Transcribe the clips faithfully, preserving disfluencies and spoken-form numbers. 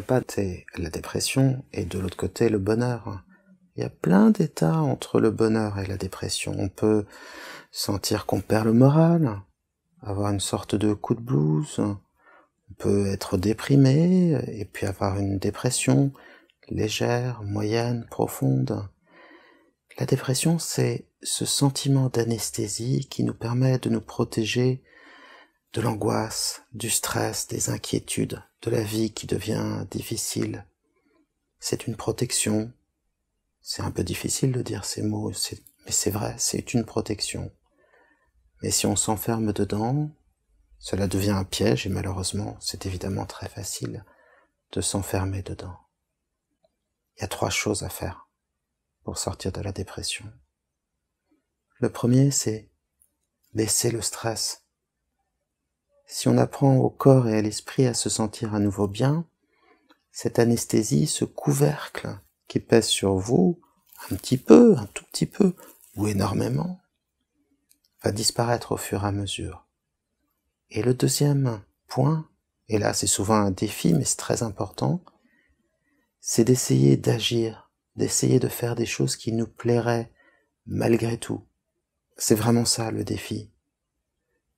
a pas c'est la dépression et de l'autre côté le bonheur. Il y a plein d'états entre le bonheur et la dépression. On peut sentir qu'on perd le moral, avoir une sorte de coup de blues, on peut être déprimé et puis avoir une dépression légère, moyenne, profonde. La dépression, c'est ce sentiment d'anesthésie qui nous permet de nous protéger de l'angoisse, du stress, des inquiétudes, de la vie qui devient difficile. C'est une protection. C'est un peu difficile de dire ces mots, mais c'est vrai, c'est une protection. Mais si on s'enferme dedans, cela devient un piège, et malheureusement, c'est évidemment très facile de s'enfermer dedans. Il y a trois choses à faire pour sortir de la dépression. Le premier, c'est baisser le stress. Si on apprend au corps et à l'esprit à se sentir à nouveau bien, cette anesthésie, ce couvercle qui pèse sur vous, un petit peu, un tout petit peu, ou énormément, va disparaître au fur et à mesure. Et le deuxième point, et là c'est souvent un défi, mais c'est très important, c'est d'essayer d'agir, d'essayer de faire des choses qui nous plairaient malgré tout. C'est vraiment ça le défi.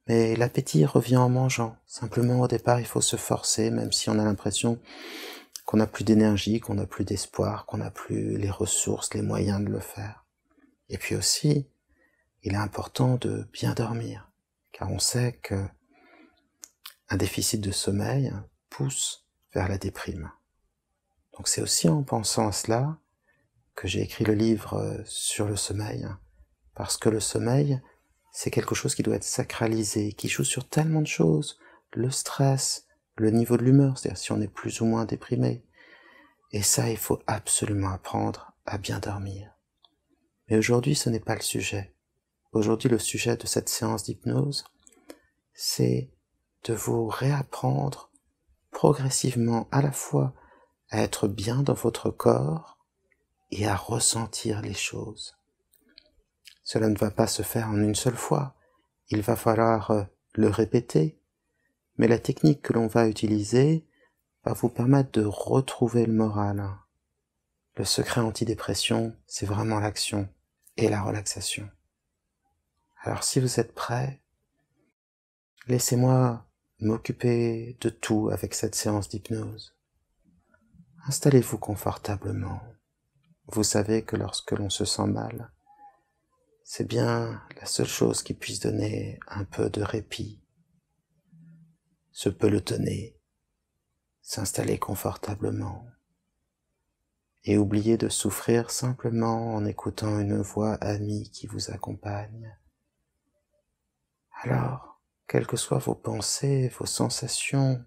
Mais l'appétit revient en mangeant. Simplement au départ il faut se forcer, même si on a l'impression qu'on n'a plus d'énergie, qu'on n'a plus d'espoir, qu'on n'a plus les ressources, les moyens de le faire. Et puis aussi, il est important de bien dormir, car on sait que un déficit de sommeil pousse vers la déprime. Donc c'est aussi en pensant à cela que j'ai écrit le livre sur le sommeil, parce que le sommeil, c'est quelque chose qui doit être sacralisé, qui joue sur tellement de choses, le stress, le niveau de l'humeur, c'est-à-dire si on est plus ou moins déprimé. Et ça, il faut absolument apprendre à bien dormir. Mais aujourd'hui, ce n'est pas le sujet. Aujourd'hui, le sujet de cette séance d'hypnose, c'est de vous réapprendre progressivement à la fois à être bien dans votre corps et à ressentir les choses. Cela ne va pas se faire en une seule fois. Il va falloir le répéter. Mais la technique que l'on va utiliser va vous permettre de retrouver le moral. Le secret antidépression, c'est vraiment l'action et la relaxation. Alors si vous êtes prêts, laissez-moi m'occuper de tout avec cette séance d'hypnose. Installez-vous confortablement. Vous savez que lorsque l'on se sent mal, c'est bien la seule chose qui puisse donner un peu de répit. Se pelotonner, s'installer confortablement et oublier de souffrir simplement en écoutant une voix amie qui vous accompagne. Alors, quelles que soient vos pensées, vos sensations,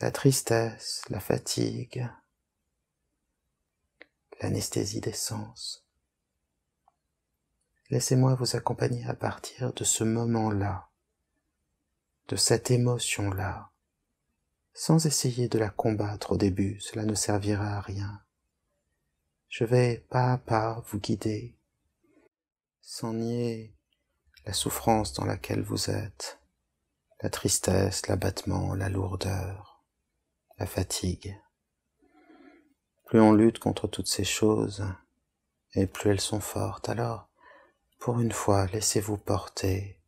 la tristesse, la fatigue, l'anesthésie des sens, laissez-moi vous accompagner à partir de ce moment-là, de cette émotion-là, sans essayer de la combattre au début, cela ne servira à rien. Je vais pas à pas vous guider, sans nier la souffrance dans laquelle vous êtes, la tristesse, l'abattement, la lourdeur, la fatigue. Plus on lutte contre toutes ces choses, et plus elles sont fortes, alors, pour une fois, laissez-vous porter.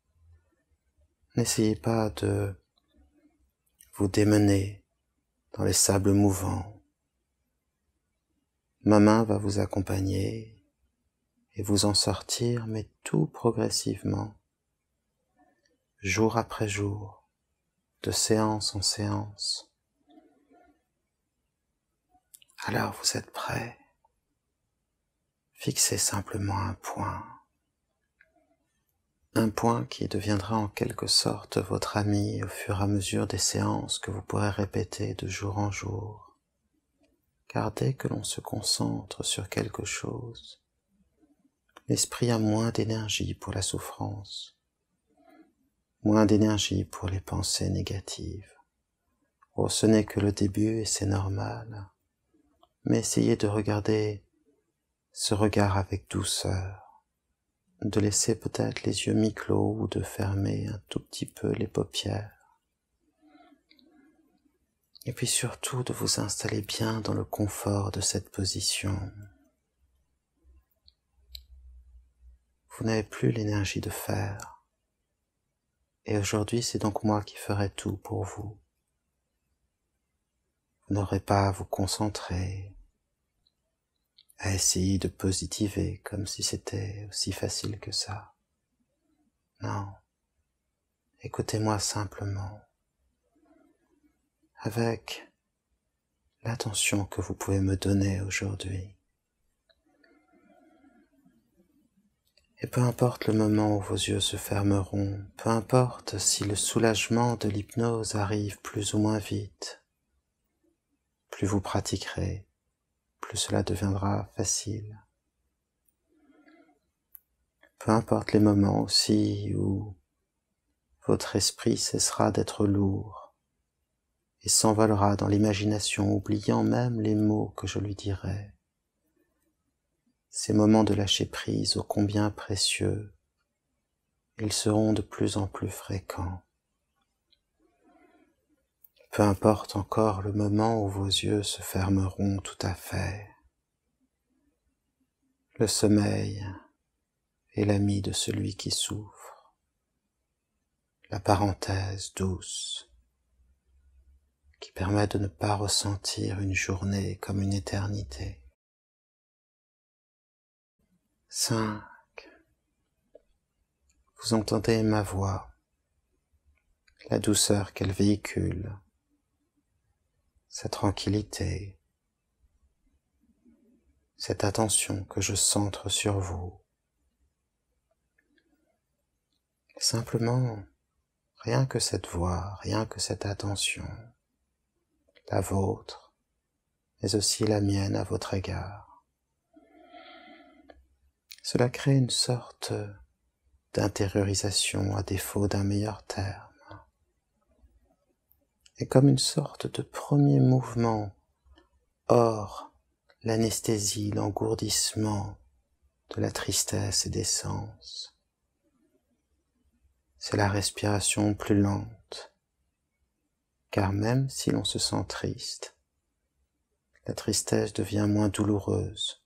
N'essayez pas de vous démener dans les sables mouvants. Ma main va vous accompagner et vous en sortir, mais tout progressivement, jour après jour, de séance en séance. Alors vous êtes prêts. Fixez simplement un point. Un point qui deviendra en quelque sorte votre ami au fur et à mesure des séances que vous pourrez répéter de jour en jour. Car dès que l'on se concentre sur quelque chose, l'esprit a moins d'énergie pour la souffrance, moins d'énergie pour les pensées négatives. Oh, ce n'est que le début et c'est normal, mais essayez de regarder ce regard avec douceur, de laisser peut-être les yeux mi-clos ou de fermer un tout petit peu les paupières. Et puis surtout de vous installer bien dans le confort de cette position. Vous n'avez plus l'énergie de faire. Et aujourd'hui, c'est donc moi qui ferai tout pour vous. Vous n'aurez pas à vous concentrer, à essayer de positiver comme si c'était aussi facile que ça. Non. Écoutez-moi simplement, avec l'attention que vous pouvez me donner aujourd'hui. Et peu importe le moment où vos yeux se fermeront, peu importe si le soulagement de l'hypnose arrive plus ou moins vite, plus vous pratiquerez, plus cela deviendra facile. Peu importe les moments aussi où votre esprit cessera d'être lourd et s'envolera dans l'imagination, oubliant même les mots que je lui dirai. Ces moments de lâcher prise ô combien précieux, ils seront de plus en plus fréquents. Peu importe encore le moment où vos yeux se fermeront tout à fait. Le sommeil est l'ami de celui qui souffre. La parenthèse douce qui permet de ne pas ressentir une journée comme une éternité. cinq. Vous entendez ma voix, la douceur qu'elle véhicule, sa tranquillité, cette attention que je centre sur vous. Simplement, rien que cette voix, rien que cette attention, la vôtre, mais aussi la mienne à votre égard. Cela crée une sorte d'intériorisation à défaut d'un meilleur terme, et comme une sorte de premier mouvement hors l'anesthésie, l'engourdissement de la tristesse et des sens. C'est la respiration plus lente, car même si l'on se sent triste, la tristesse devient moins douloureuse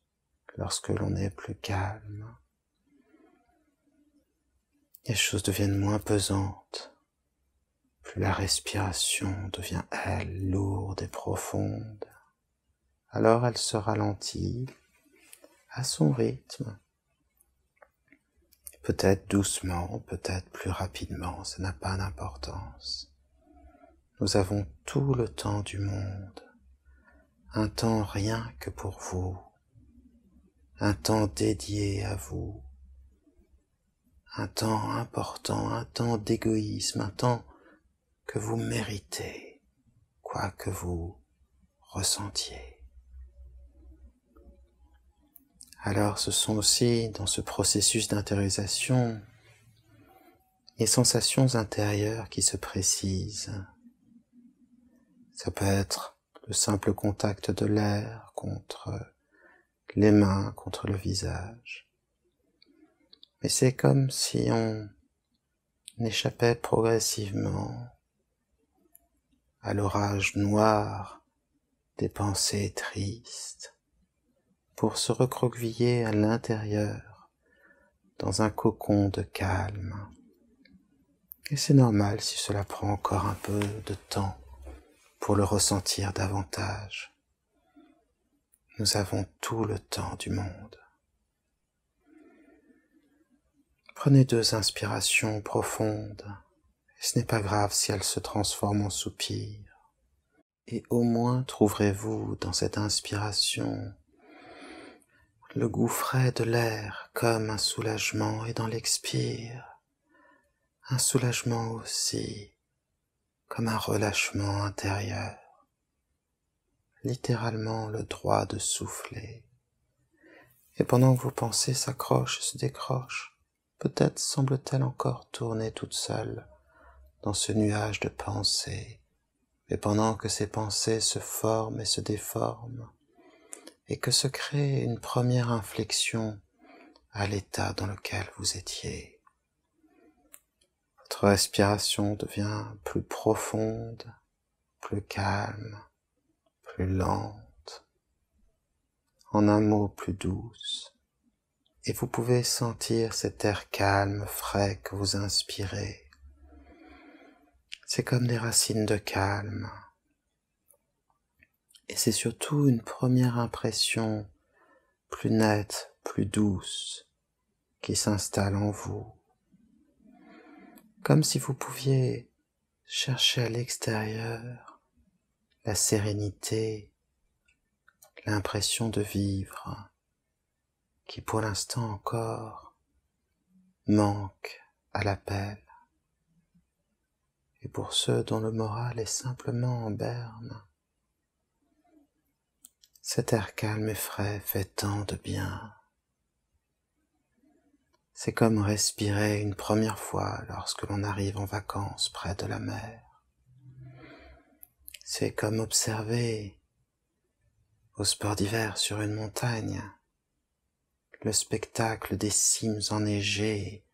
lorsque l'on est plus calme. Les choses deviennent moins pesantes, plus la respiration devient, elle, lourde et profonde. Alors elle se ralentit à son rythme. Peut-être doucement, peut-être plus rapidement, ça n'a pas d'importance. Nous avons tout le temps du monde, un temps rien que pour vous, un temps dédié à vous, un temps important, un temps d'égoïsme, un temps que vous méritez, quoi que vous ressentiez. Alors ce sont aussi, dans ce processus d'intériorisation, les sensations intérieures qui se précisent. Ça peut être le simple contact de l'air contre les mains, contre le visage. Mais c'est comme si on échappait progressivement à l'orage noir des pensées tristes, pour se recroqueviller à l'intérieur, dans un cocon de calme. Et c'est normal si cela prend encore un peu de temps pour le ressentir davantage. Nous avons tout le temps du monde. Prenez deux inspirations profondes, et ce n'est pas grave si elles se transforment en soupirs. Et au moins trouverez-vous dans cette inspiration le goût frais de l'air comme un soulagement, et dans l'expire, un soulagement aussi, comme un relâchement intérieur. Littéralement le droit de souffler. Et pendant que vos pensées s'accrochent et se décrochent, peut-être semble-t-elle encore tourner toute seule dans ce nuage de pensées. Mais pendant que ces pensées se forment et se déforment, et que se crée une première inflexion à l'état dans lequel vous étiez. Votre respiration devient plus profonde, plus calme, plus lente, en un mot plus douce. Et vous pouvez sentir cet air calme, frais que vous inspirez. C'est comme des racines de calme. Et c'est surtout une première impression plus nette, plus douce, qui s'installe en vous. Comme si vous pouviez chercher à l'extérieur la sérénité, l'impression de vivre, qui pour l'instant encore manque à l'appel. Et pour ceux dont le moral est simplement en berne, cet air calme et frais fait tant de bien. C'est comme respirer une première fois lorsque l'on arrive en vacances près de la mer. C'est comme observer au sport d'hiver sur une montagne le spectacle des cimes enneigées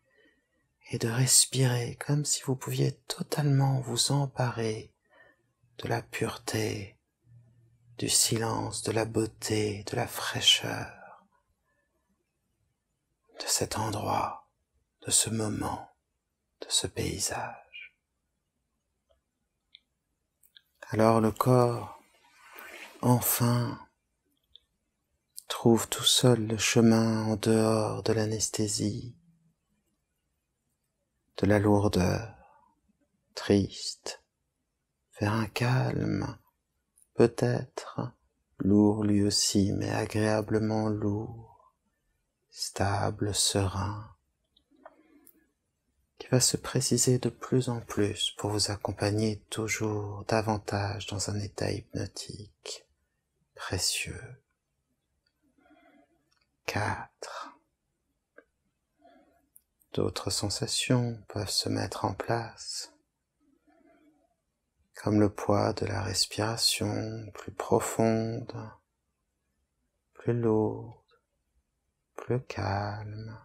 et de respirer comme si vous pouviez totalement vous emparer de la pureté, du silence, de la beauté, de la fraîcheur, de cet endroit, de ce moment, de ce paysage. Alors le corps, enfin, trouve tout seul le chemin en dehors de l'anesthésie, de la lourdeur, triste, vers un calme, peut-être lourd lui aussi, mais agréablement lourd, stable, serein, qui va se préciser de plus en plus pour vous accompagner toujours davantage dans un état hypnotique précieux. quatre. D'autres sensations peuvent se mettre en place, comme le poids de la respiration plus profonde, plus lourde, plus calme.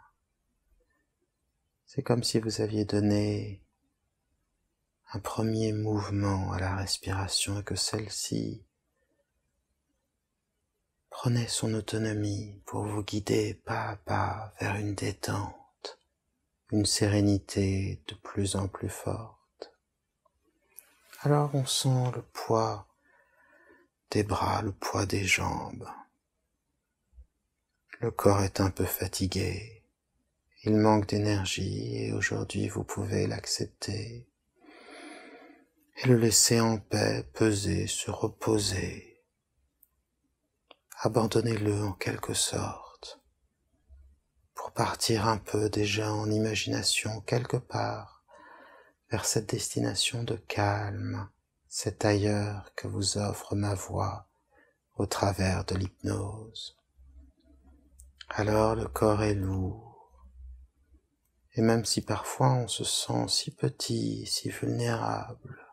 C'est comme si vous aviez donné un premier mouvement à la respiration et que celle-ci prenez son autonomie pour vous guider pas à pas vers une détente, une sérénité de plus en plus forte. Alors on sent le poids des bras, le poids des jambes. Le corps est un peu fatigué, il manque d'énergie et aujourd'hui vous pouvez l'accepter et le laisser en paix, peser, se reposer. Abandonnez-le en quelque sorte, pour partir un peu déjà en imagination quelque part vers cette destination de calme, cet ailleurs que vous offre ma voix au travers de l'hypnose. Alors le corps est lourd, et même si parfois on se sent si petit, si vulnérable,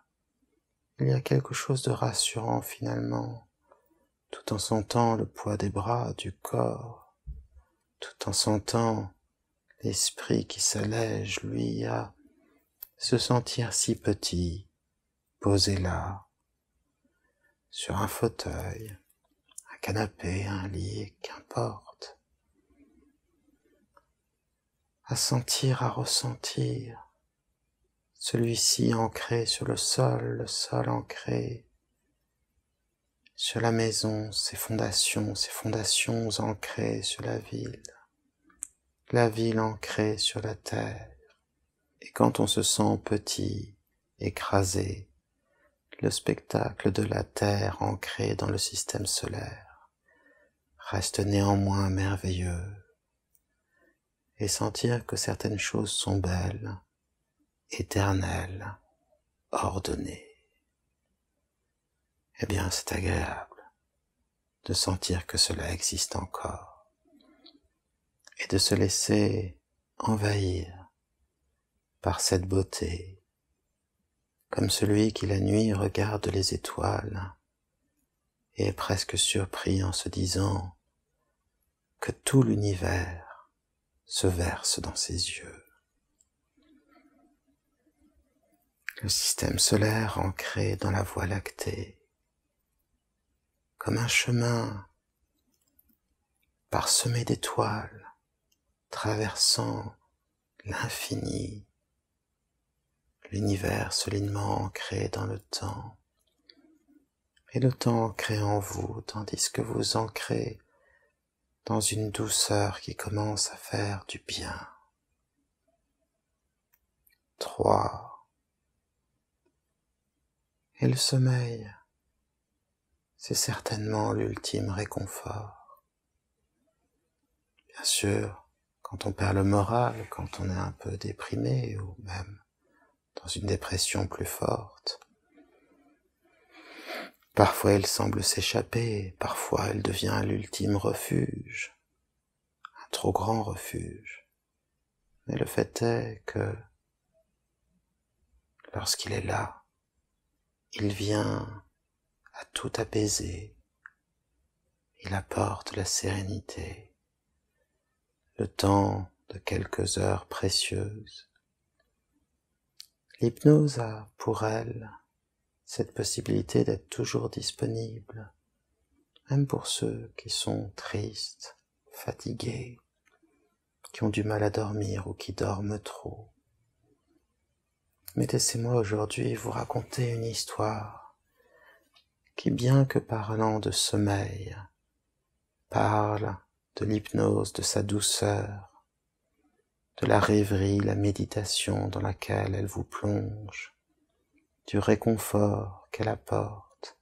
il y a quelque chose de rassurant finalement, tout en sentant le poids des bras, du corps, tout en sentant l'esprit qui s'allège, lui, à se sentir si petit, posé là, sur un fauteuil, un canapé, un lit, qu'importe, à sentir, à ressentir, celui-ci ancré sur le sol, le sol ancré, sur la maison, ses fondations, ses fondations ancrées sur la ville, la ville ancrée sur la terre. Et quand on se sent petit, écrasé, le spectacle de la terre ancrée dans le système solaire reste néanmoins merveilleux. Et sentir que certaines choses sont belles, éternelles, ordonnées. Eh bien, c'est agréable de sentir que cela existe encore et de se laisser envahir par cette beauté, comme celui qui la nuit regarde les étoiles et est presque surpris en se disant que tout l'univers se verse dans ses yeux. le système solaire ancré dans la Voie lactée, comme un chemin parsemé d'étoiles traversant l'infini, l'univers solidement ancré dans le temps, et le temps ancré en vous, tandis que vous ancrez dans une douceur qui commence à faire du bien. trois. Et le sommeil, c'est certainement l'ultime réconfort. Bien sûr, quand on perd le moral, quand on est un peu déprimé, ou même dans une dépression plus forte, parfois elle semble s'échapper, parfois elle devient l'ultime refuge, un trop grand refuge. Mais le fait est que lorsqu'il est là, il vient à tout apaiser, il apporte la sérénité, le temps de quelques heures précieuses. L'hypnose a pour elle cette possibilité d'être toujours disponible, même pour ceux qui sont tristes, fatigués, qui ont du mal à dormir ou qui dorment trop. Mais laissez-moi aujourd'hui vous raconter une histoire qui, bien que parlant de sommeil, parle de l'hypnose, de sa douceur, de la rêverie, la méditation dans laquelle elle vous plonge, du réconfort qu'elle apporte,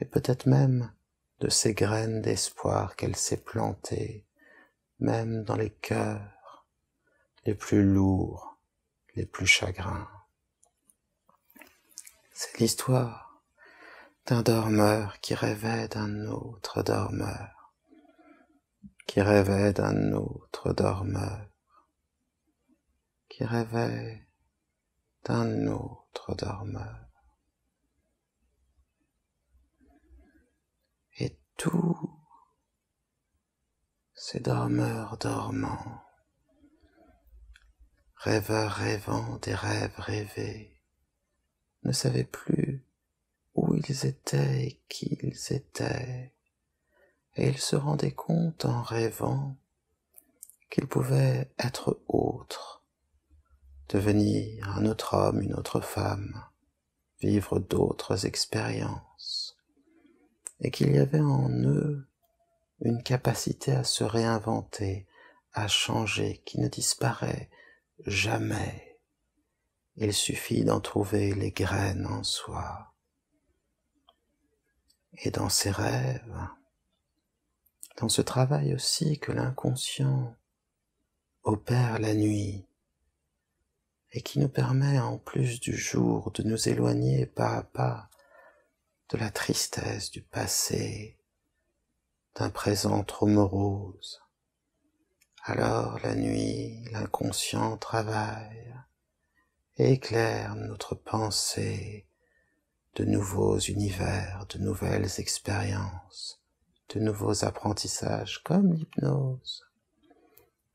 et peut-être même de ces graines d'espoir qu'elle sait planter, même dans les cœurs les plus lourds, les plus chagrins. C'est l'histoire d'un dormeur qui rêvait d'un autre dormeur, qui rêvait d'un autre dormeur, qui rêvait d'un autre dormeur. Et tous ces dormeurs dormants, rêveurs rêvant des rêves rêvés, ne savaient plus où ils étaient et qui ils étaient, et ils se rendaient compte en rêvant qu'ils pouvaient être autres, devenir un autre homme, une autre femme, vivre d'autres expériences, et qu'il y avait en eux une capacité à se réinventer, à changer, qui ne disparaît jamais. Il suffit d'en trouver les graines en soi. Et dans ces rêves, dans ce travail aussi que l'inconscient opère la nuit, et qui nous permet en plus du jour de nous éloigner pas à pas de la tristesse du passé, d'un présent trop morose. Alors la nuit, l'inconscient travaille et éclaire notre pensée de nouveaux univers, de nouvelles expériences, de nouveaux apprentissages comme l'hypnose,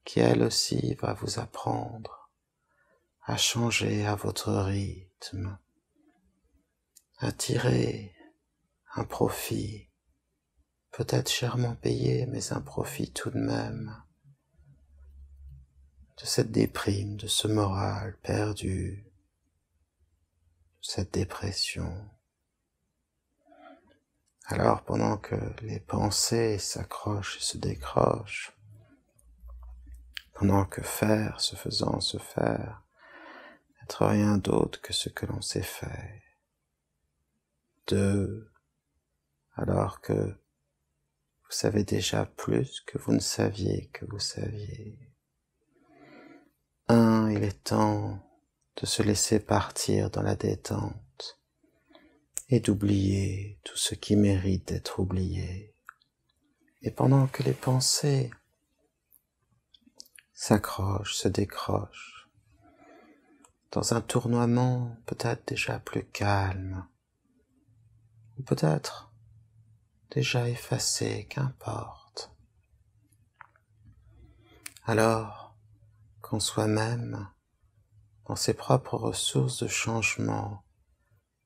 qui elle aussi va vous apprendre à changer à votre rythme, à tirer un profit, peut-être chèrement payé, mais un profit tout de même, de cette déprime, de ce moral perdu, de cette dépression. Alors pendant que les pensées s'accrochent et se décrochent, pendant que faire se faisant se faire, être rien d'autre que ce que l'on sait faire. Deux, alors que vous savez déjà plus que vous ne saviez que vous saviez. Un, il est temps de se laisser partir dans la détente et d'oublier tout ce qui mérite d'être oublié. Et pendant que les pensées s'accrochent, se décrochent, dans un tournoiement peut-être déjà plus calme, ou peut-être déjà effacé, qu'importe. Alors qu'en soi-même, dans ses propres ressources de changement.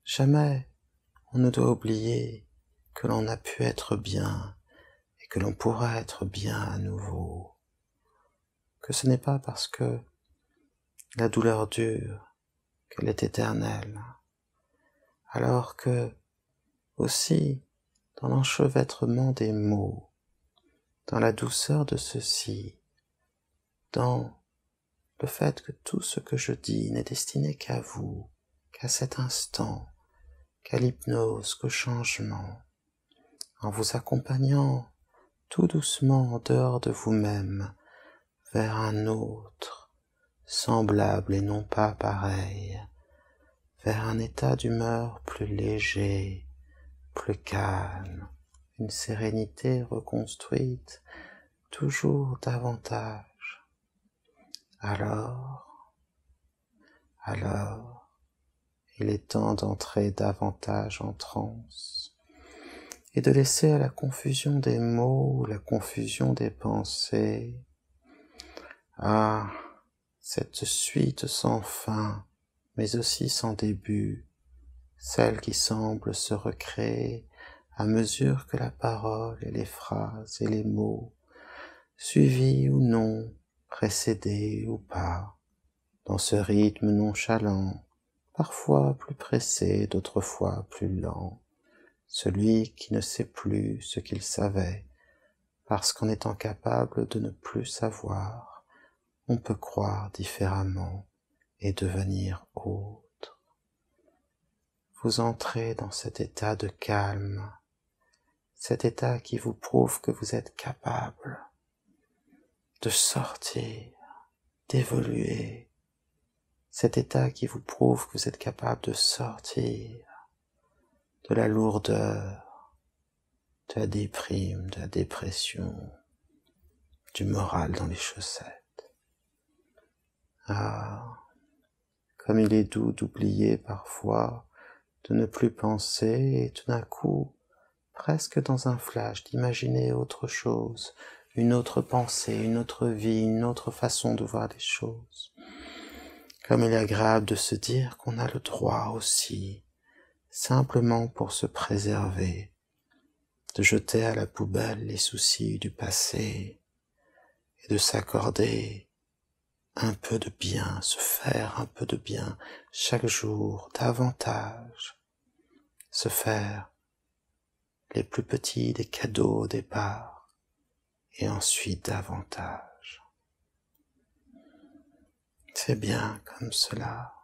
Jamais on ne doit oublier que l'on a pu être bien et que l'on pourra être bien à nouveau. Que ce n'est pas parce que la douleur dure qu'elle est éternelle, alors que, aussi, dans l'enchevêtrement des mots, dans la douceur de ceux-ci, dans le fait que tout ce que je dis n'est destiné qu'à vous, qu'à cet instant, qu'à l'hypnose, qu'au changement, en vous accompagnant tout doucement en dehors de vous-même, vers un autre, semblable et non pas pareil, vers un état d'humeur plus léger, plus calme, une sérénité reconstruite toujours davantage. Alors, alors, il est temps d'entrer davantage en transe et de laisser à la confusion des mots ou la confusion des pensées, à cette suite sans fin, mais aussi sans début, celle qui semble se recréer à mesure que la parole et les phrases et les mots, suivis ou non, précédés ou pas, dans ce rythme nonchalant, parfois plus pressé, d'autres fois plus lent, celui qui ne sait plus ce qu'il savait, parce qu'en étant capable de ne plus savoir, on peut croire différemment et devenir autre. Vous entrez dans cet état de calme, cet état qui vous prouve que vous êtes capable de sortir, d'évoluer, cet état qui vous prouve que vous êtes capable de sortir de la lourdeur, de la déprime, de la dépression, du moral dans les chaussettes. Ah, comme il est doux d'oublier parfois, de ne plus penser, et tout d'un coup, presque dans un flash, d'imaginer autre chose, une autre pensée, une autre vie, une autre façon de voir les choses. Comme il est agréable de se dire qu'on a le droit aussi, simplement pour se préserver, de jeter à la poubelle les soucis du passé et de s'accorder un peu de bien, se faire un peu de bien chaque jour, davantage, se faire les plus petits des cadeaux au départ, et ensuite davantage. C'est bien comme cela.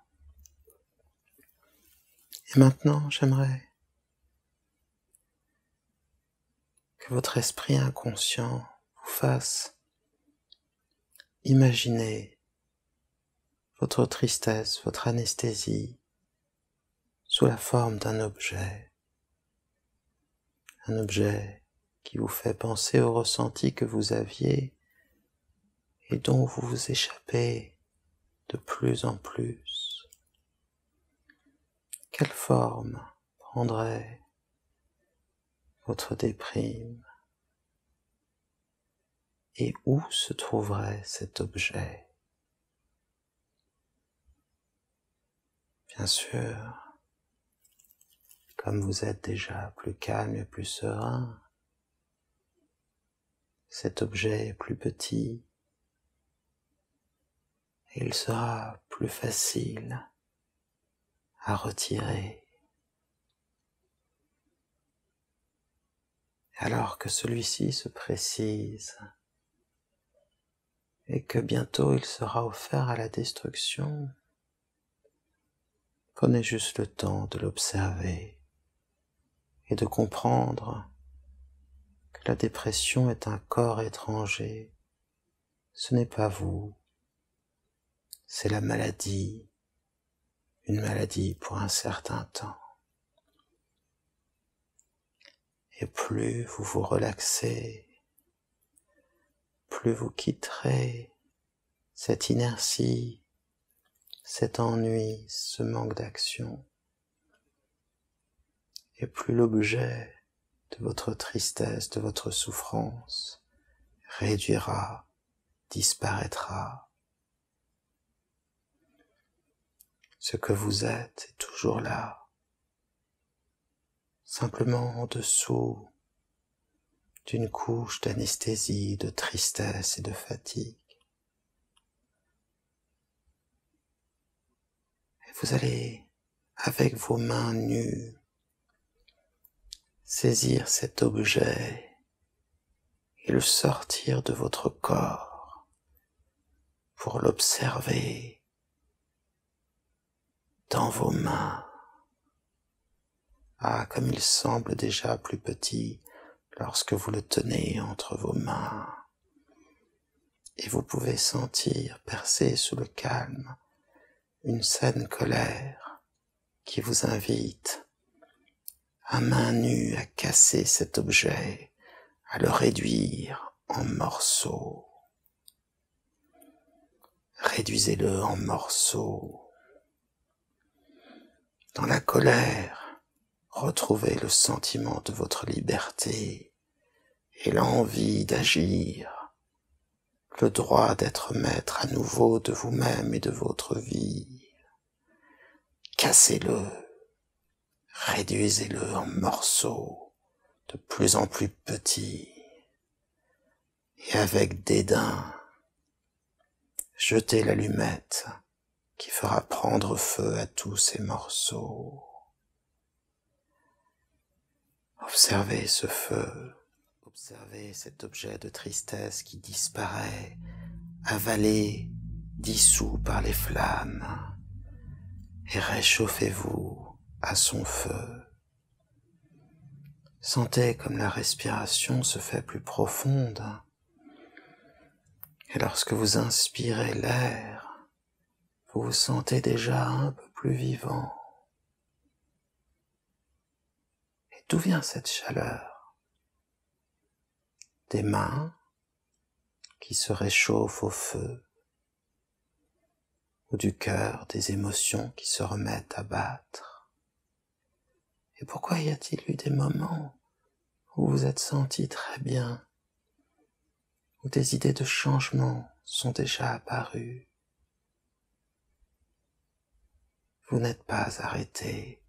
Et maintenant, j'aimerais que votre esprit inconscient vous fasse imaginer votre tristesse, votre anesthésie, sous la forme d'un objet, un objet qui vous fait penser au ressenti que vous aviez et dont vous vous échappez de plus en plus. Quelle forme prendrait votre déprime et où se trouverait cet objet? Bien sûr, comme vous êtes déjà plus calme et plus serein, cet objet est plus petit, et il sera plus facile à retirer. Alors que celui-ci se précise, et que bientôt il sera offert à la destruction, prenez juste le temps de l'observer et de comprendre que la dépression est un corps étranger, ce n'est pas vous, c'est la maladie, une maladie pour un certain temps. Et plus vous vous relaxez, plus vous quitterez cette inertie, cet ennui, ce manque d'action, et plus l'objet de votre tristesse, de votre souffrance, réduira, disparaîtra. Ce que vous êtes est toujours là, simplement en dessous d'une couche d'anesthésie, de tristesse et de fatigue. Et vous allez, avec vos mains nues, saisir cet objet et le sortir de votre corps pour l'observer dans vos mains. Ah, comme il semble déjà plus petit lorsque vous le tenez entre vos mains. Et vous pouvez sentir percer sous le calme une saine colère qui vous invite à main nue à casser cet objet, à le réduire en morceaux. Réduisez-le en morceaux. Dans la colère, retrouvez le sentiment de votre liberté et l'envie d'agir, le droit d'être maître à nouveau de vous-même et de votre vie. Cassez-le, réduisez-le en morceaux, de plus en plus petit, et avec dédain, jetez l'allumette qui fera prendre feu à tous ces morceaux. Observez ce feu, observez cet objet de tristesse qui disparaît, avalé, dissous par les flammes, et réchauffez-vous à son feu. Sentez comme la respiration se fait plus profonde, et lorsque vous inspirez l'air, vous vous sentez déjà un peu plus vivant. Et d'où vient cette chaleur? Des mains qui se réchauffent au feu, ou du cœur, des émotions qui se remettent à battre. Et pourquoi y a-t-il eu des moments où vous vous êtes senti très bien, où des idées de changement sont déjà apparues? Vous n'êtes pas arrêté,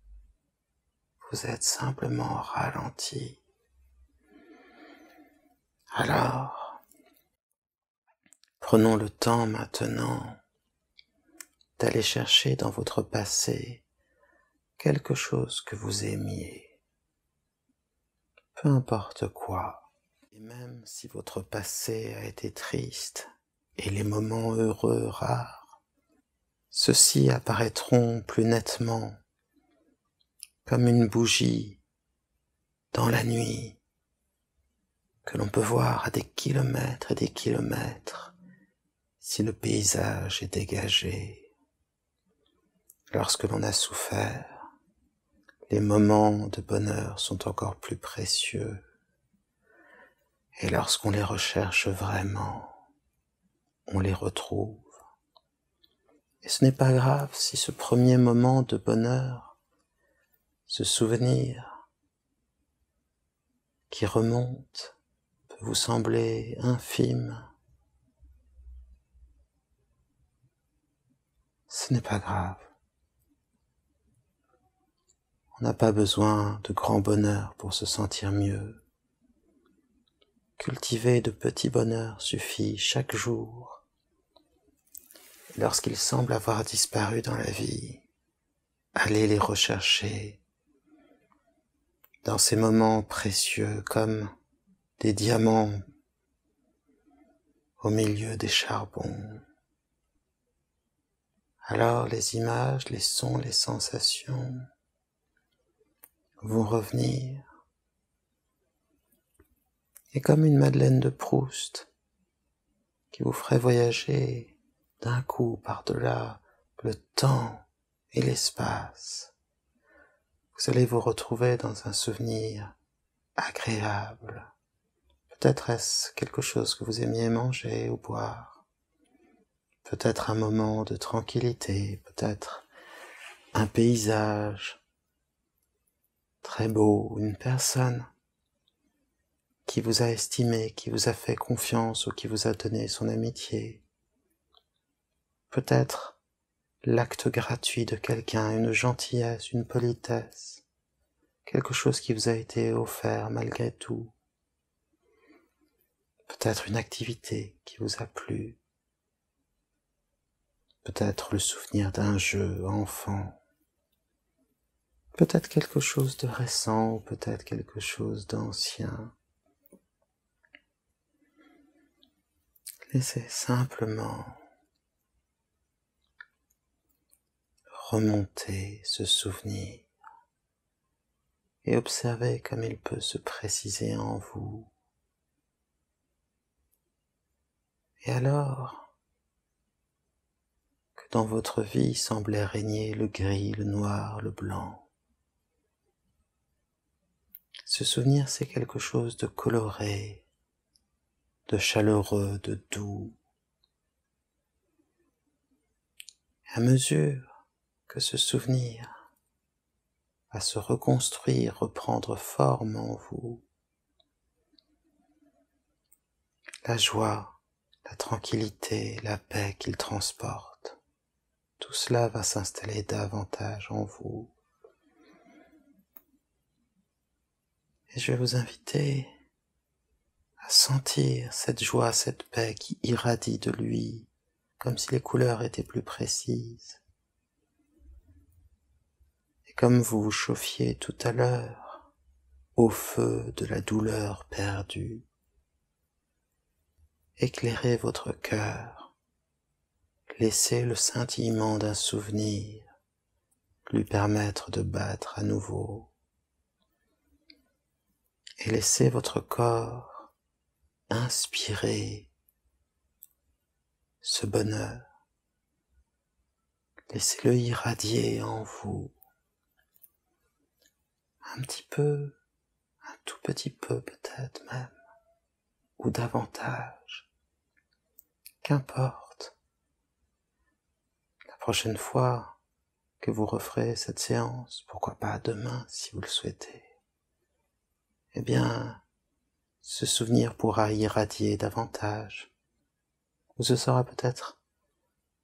vous êtes simplement ralenti. Alors, prenons le temps maintenant d'aller chercher dans votre passé quelque chose que vous aimiez, peu importe quoi. Et même si votre passé a été triste et les moments heureux rares, ceux-ci apparaîtront plus nettement comme une bougie dans la nuit que l'on peut voir à des kilomètres et des kilomètres si le paysage est dégagé. Lorsque l'on a souffert, les moments de bonheur sont encore plus précieux, et lorsqu'on les recherche vraiment, on les retrouve. Et ce n'est pas grave si ce premier moment de bonheur, ce souvenir qui remonte, peut vous sembler infime. Ce n'est pas grave. On n'a pas besoin de grands bonheurs pour se sentir mieux. Cultiver de petits bonheurs suffit chaque jour. Lorsqu'ils semblent avoir disparu dans la vie, allez les rechercher dans ces moments précieux comme des diamants au milieu des charbons. Alors les images, les sons, les sensations vont revenir, et comme une Madeleine de Proust qui vous ferait voyager d'un coup par-delà le temps et l'espace, vous allez vous retrouver dans un souvenir agréable. Peut-être est-ce quelque chose que vous aimiez manger ou boire, peut-être un moment de tranquillité, peut-être un paysage très beau, une personne qui vous a estimé, qui vous a fait confiance ou qui vous a donné son amitié. Peut-être l'acte gratuit de quelqu'un, une gentillesse, une politesse, quelque chose qui vous a été offert malgré tout, peut-être une activité qui vous a plu, peut-être le souvenir d'un jeu enfant, peut-être quelque chose de récent, ou peut-être quelque chose d'ancien. Laissez simplement remonter ce souvenir et observez comme il peut se préciser en vous. Et alors que dans votre vie semblait régner le gris, le noir, le blanc, ce souvenir, c'est quelque chose de coloré, de chaleureux, de doux. À mesure que ce souvenir va se reconstruire, reprendre forme en vous, la joie, la tranquillité, la paix qu'il transporte, tout cela va s'installer davantage en vous. Et je vais vous inviter à sentir cette joie, cette paix qui irradie de lui, comme si les couleurs étaient plus précises. Et comme vous vous chauffiez tout à l'heure, au feu de la douleur perdue, éclairez votre cœur, laissez le scintillement d'un souvenir lui permettre de battre à nouveau. Et laissez votre corps inspirer ce bonheur. Laissez-le irradier en vous. Un petit peu, un tout petit peu peut-être même, ou davantage. Qu'importe. La prochaine fois que vous referez cette séance, pourquoi pas demain si vous le souhaitez, eh bien, ce souvenir pourra irradier davantage, ou ce sera peut-être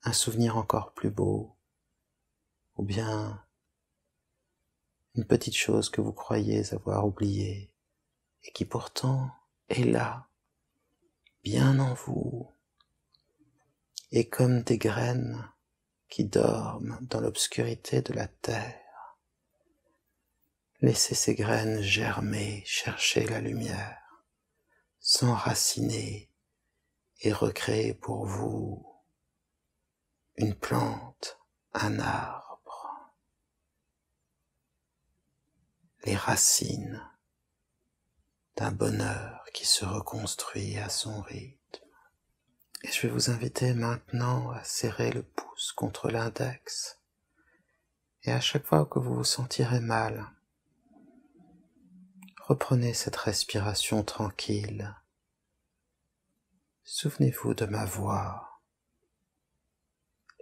un souvenir encore plus beau, ou bien une petite chose que vous croyez avoir oubliée, et qui pourtant est là, bien en vous, et comme des graines qui dorment dans l'obscurité de la terre. Laissez ces graines germer, chercher la lumière, s'enraciner et recréer pour vous une plante, un arbre. Les racines d'un bonheur qui se reconstruit à son rythme. Et je vais vous inviter maintenant à serrer le pouce contre l'index, et à chaque fois que vous vous sentirez mal, reprenez cette respiration tranquille. Souvenez-vous de ma voix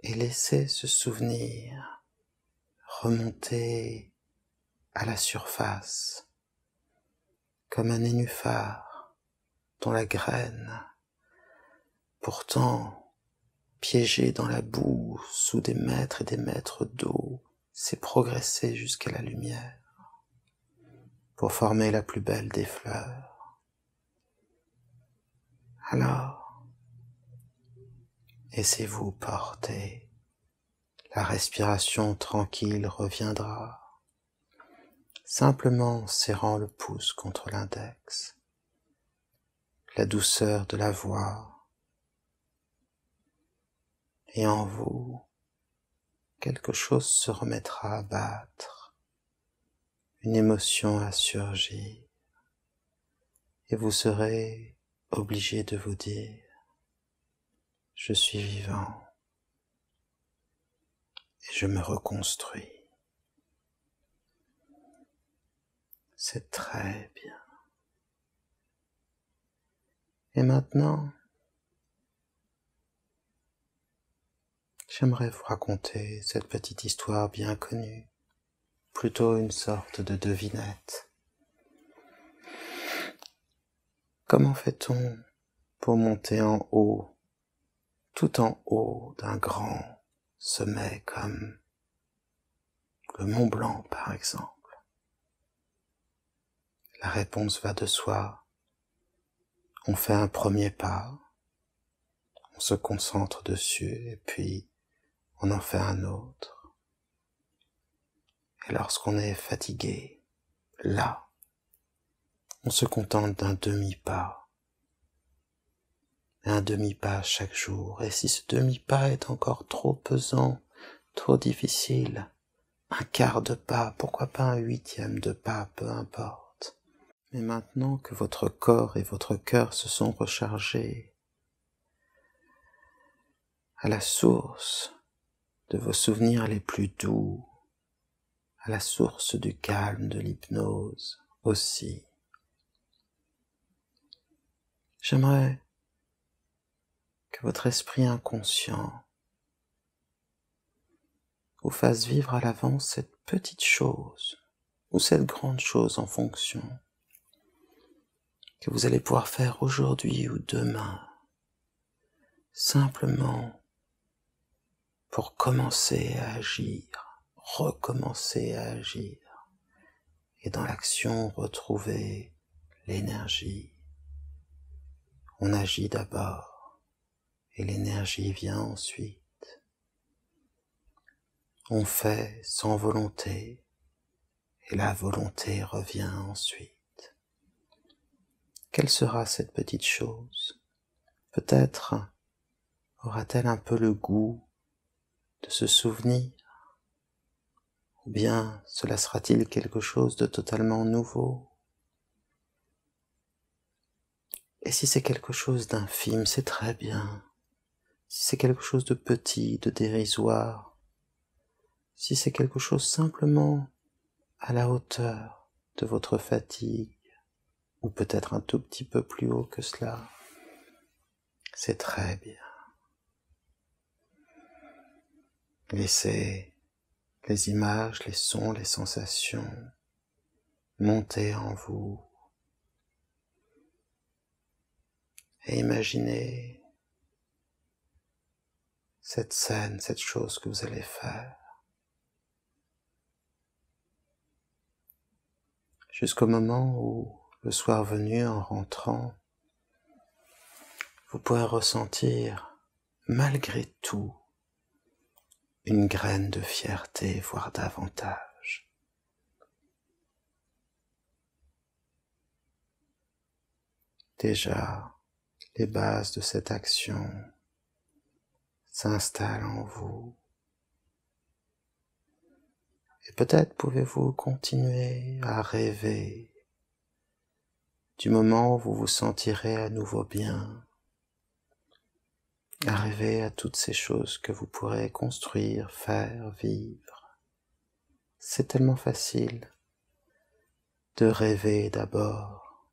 et laissez ce souvenir remonter à la surface comme un nénuphar dont la graine, pourtant piégée dans la boue sous des mètres et des mètres d'eau, s'est progressée jusqu'à la lumière, pour former la plus belle des fleurs. Alors, laissez-vous porter, la respiration tranquille reviendra, simplement en serrant le pouce contre l'index, la douceur de la voix, et en vous, quelque chose se remettra à battre, une émotion à surgir, et vous serez obligé de vous dire « Je suis vivant et je me reconstruis. » C'est très bien. Et maintenant, j'aimerais vous raconter cette petite histoire bien connue, plutôt une sorte de devinette. Comment fait-on pour monter en haut, tout en haut d'un grand sommets comme le Mont Blanc, par exemple. La réponse va de soi. On fait un premier pas, on se concentre dessus, et puis on en fait un autre. Et lorsqu'on est fatigué, là, on se contente d'un demi-pas, un demi-pas chaque jour. Et si ce demi-pas est encore trop pesant, trop difficile, un quart de pas, pourquoi pas un huitième de pas, peu importe. Mais maintenant que votre corps et votre cœur se sont rechargés à la source de vos souvenirs les plus doux, à la source du calme, de l'hypnose aussi, j'aimerais que votre esprit inconscient vous fasse vivre à l'avance cette petite chose ou cette grande chose en fonction que vous allez pouvoir faire aujourd'hui ou demain, simplement pour commencer à agir, recommencer à agir, et dans l'action retrouver l'énergie. On agit d'abord, et l'énergie vient ensuite. On fait sans volonté, et la volonté revient ensuite. Quelle sera cette petite chose? Peut-être aura-t-elle un peu le goût de se souvenir? Ou bien cela sera-t-il quelque chose de totalement nouveau? Et si c'est quelque chose d'infime, c'est très bien. Si c'est quelque chose de petit, de dérisoire, si c'est quelque chose simplement à la hauteur de votre fatigue, ou peut-être un tout petit peu plus haut que cela, c'est très bien. Laissez les images, les sons, les sensations monter en vous, et imaginez cette scène, cette chose que vous allez faire, jusqu'au moment où, le soir venu, en rentrant, vous pourrez ressentir, malgré tout, une graine de fierté, voire davantage. Déjà, les bases de cette action s'installent en vous. Et peut-être pouvez-vous continuer à rêver du moment où vous vous sentirez à nouveau bien, à rêver à toutes ces choses que vous pourrez construire, faire, vivre. C'est tellement facile de rêver d'abord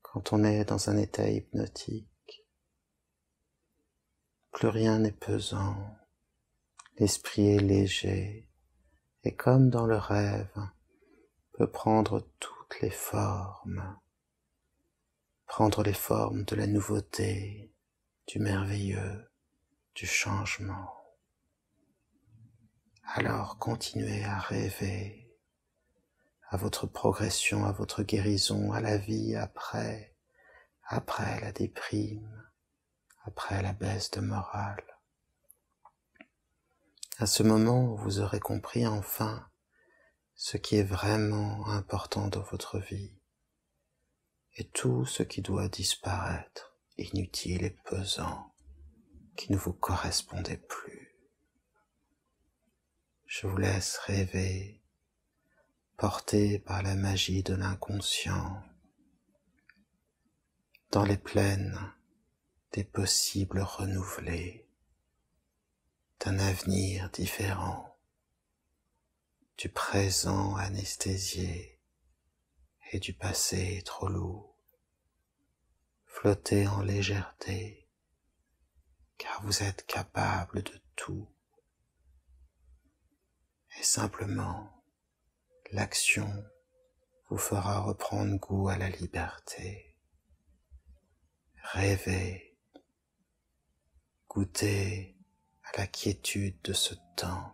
quand on est dans un état hypnotique. Plus rien n'est pesant, l'esprit est léger, et comme dans le rêve, peut prendre toutes les formes. Prendre les formes de la nouveauté, du merveilleux, du changement. Alors continuez à rêver à votre progression, à votre guérison, à la vie après, après la déprime, après la baisse de morale. À ce moment, vous aurez compris enfin ce qui est vraiment important dans votre vie, et tout ce qui doit disparaître, inutile et pesant, qui ne vous correspondait plus. Je vous laisse rêver, porté par la magie de l'inconscient, dans les plaines des possibles renouvelés, d'un avenir différent, du présent anesthésié, et du passé trop lourd, flottez en légèreté, car vous êtes capable de tout, et simplement, l'action vous fera reprendre goût à la liberté. Rêvez, goûtez à la quiétude de ce temps.